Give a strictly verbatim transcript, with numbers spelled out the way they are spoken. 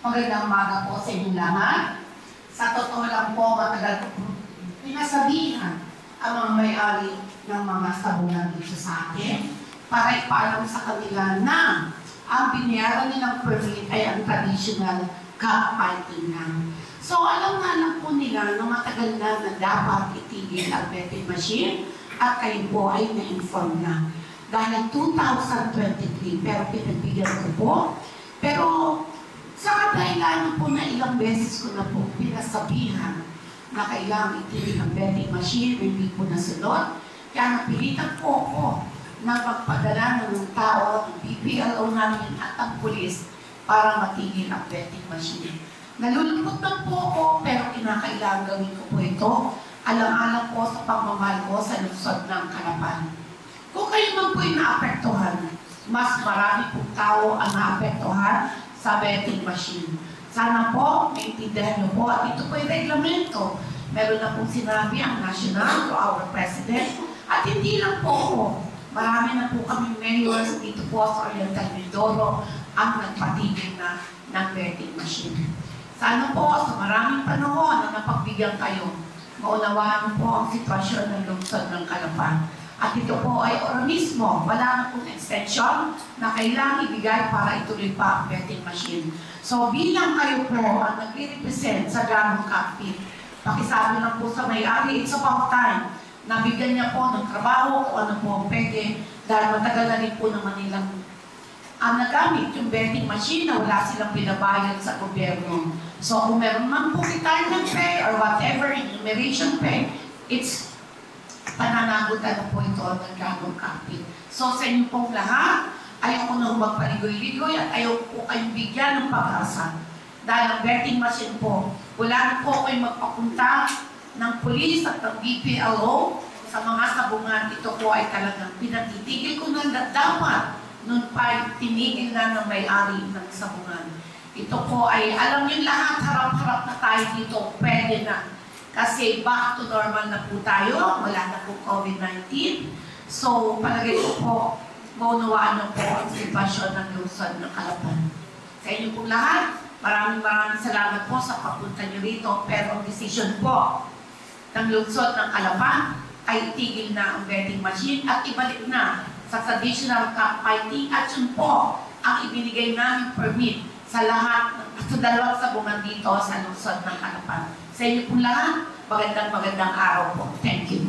Magandang umaga po sa inyong lahat. Sa totoo lang po, matagal po pinasabihan ang mga may-ari ng mga sabunan dito sa akin para ipaalam sa kanila na ang binayaran nilang permit ay ang traditional cockfighting lang. So, alam na lang po nila na matagal na na dapat itigil ang betting machine at kayo po ay na-inform na. Dahil two thousand twenty-three, pero pinagbigyan ko po. Pero, sa kadahilanan po na ilang beses ko na po pinasabihan na kailangan itigil ang betting machine, hindi po nasunod. Kaya napilitan po ako na magpadala ng tao, ang P B L O namin at ang pulis para matigil ang betting machine. Nalulungkot na po ako, pero kinakailangan gawin ko po ito. Alang-alang po sa pagmamahal ko sa lungsod ng Calapan. Kung kayo man po'y naapektuhan, mas marami pong tao ang naapektuhan sa betting machine. Sana po, maintindihan niyo po at ito po yung reglamento. Meron na pong sinabi ang national to our president at hindi lang po po. Marami na po kami mayors dito po sa Oriental Mindoro ang nagpatigil na ng betting machine. Sana po sa maraming panahon na napagbigyan kayo, maunawaan po ang sitwasyon ng lungsod ng Calapan. At ito po ay organismo, wala na pong extension na kailangan ibigay para ituloy pa ang betting machine. So bilang kayo po ang nagre-represent sa Gamong Cockpit, pakisabi lang po sa may-ari, it's about time. Nabigyan niya po ng trabaho o ano po ang pwede dahil matagal na rin po naman nilang ang nagamit yung betting machine na wala silang pinabayad sa gobyerno. So kung meron man po retirement pay or whatever, enumeration pay, it's pananagutan po ito ng Gamong Cockpit. So sa inyo pong lahat, ayaw ko na magpaligoy-ligoy at ayaw po kayong bigyan ng pag-asa. Dahil ang betting machine po, wala na po kayo magpapunta ng pulis at ng B P L O sa mga sabungan. Ito po ay talagang pinatitigil ko na dapat noon pa tinigil na ng may-ari ng sabungan. Ito po ay alam niyo lahat, harap-harap na tayo dito, pwede na. Kasi back to normal na po tayo, wala na po COVID nineteen. So, palagay ko po, maunawaan na po ang sitwasyon ng lungsod ng Calapan. Sa inyo po lahat, maraming maraming salamat po sa papunta niyo rito. Pero ang decision po ng lungsod ng Calapan ay itigil na ang betting machine at ibalik na sa traditional cockfighting at yun po ang ibinigay namin permit sa lahat sa dalawang sabungan dito sa lungsod ng Calapan. Sa inyo po lahat, magandang magandang araw po. Thank you.